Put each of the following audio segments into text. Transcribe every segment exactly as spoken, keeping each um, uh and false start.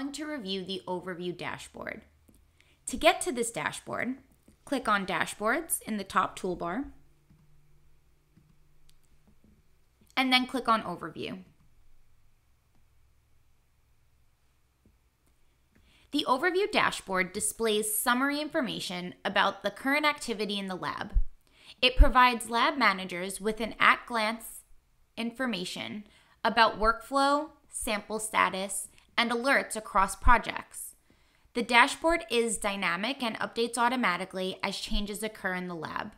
going to review the overview dashboard. To get to this dashboard, click on Dashboards in the top toolbar, and then click on Overview. The Overview dashboard displays summary information about the current activity in the lab. It provides lab managers with an at-glance information about workflow, sample status, and alerts across projects. The dashboard is dynamic and updates automatically as changes occur in the lab.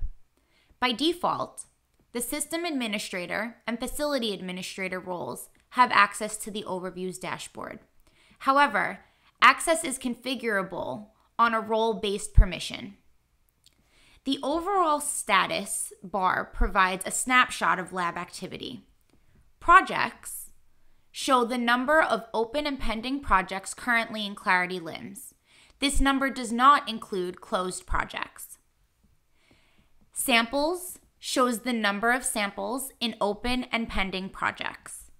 By default, the system administrator and facility administrator roles have access to the Overviews dashboard. However, access is configurable on a role-based permission. The overall status bar provides a snapshot of lab activity. Projects show the number of open and pending projects currently in Clarity LIMS. This number does not include closed projects. Samples shows the number of samples in open and pending projects.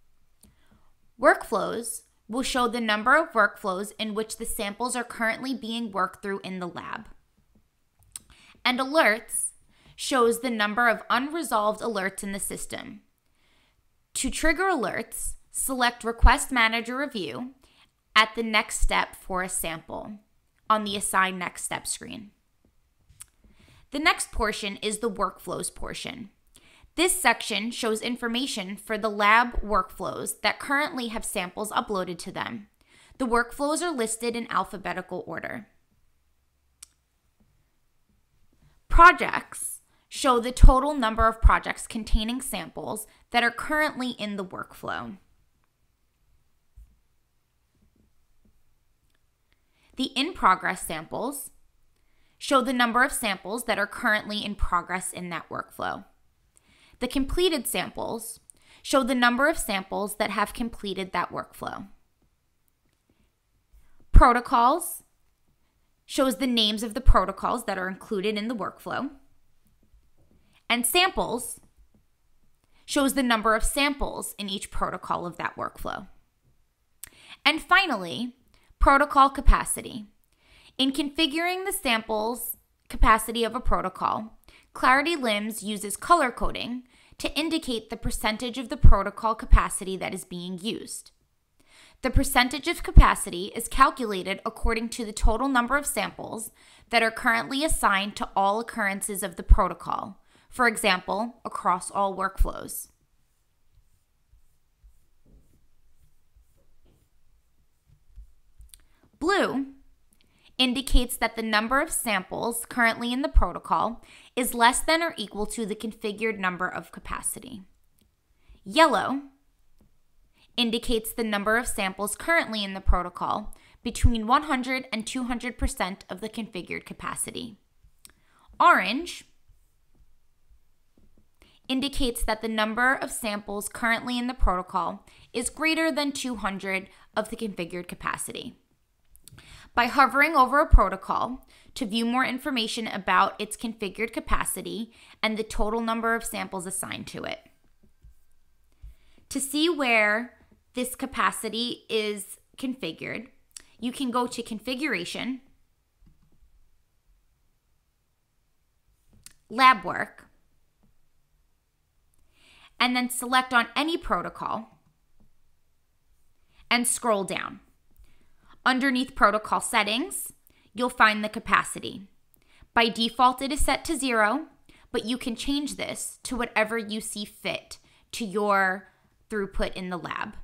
Workflows will show the number of workflows in which the samples are currently being worked through in the lab. And alerts shows the number of unresolved alerts in the system. To trigger alerts, select Request Manager Review at the next step for a sample on the Assign Next Step screen. The next portion is the Workflows portion. This section shows information for the lab workflows that currently have samples uploaded to them. The workflows are listed in alphabetical order. Projects show the total number of projects containing samples that are currently in the workflow. The in-progress samples show the number of samples that are currently in progress in that workflow. The completed samples show the number of samples that have completed that workflow. Protocols shows the names of the protocols that are included in the workflow. And samples shows the number of samples in each protocol of that workflow. And finally, protocol capacity. In configuring the samples capacity of a protocol, Clarity LIMS uses color coding to indicate the percentage of the protocol capacity that is being used. The percentage of capacity is calculated according to the total number of samples that are currently assigned to all occurrences of the protocol, for example, across all workflows. Blue indicates that the number of samples currently in the protocol is less than or equal to the configured number of capacity. Yellow indicates the number of samples currently in the protocol between one hundred and two hundred percent of the configured capacity. Orange indicates that the number of samples currently in the protocol is greater than two hundred of the configured capacity. By hovering over a protocol to view more information about its configured capacity and the total number of samples assigned to it. To see where this capacity is configured, you can go to Configuration, Lab Work, and then select on any protocol and scroll down. Underneath Protocol Settings, you'll find the capacity. By default, it is set to zero, but you can change this to whatever you see fit to your throughput in the lab.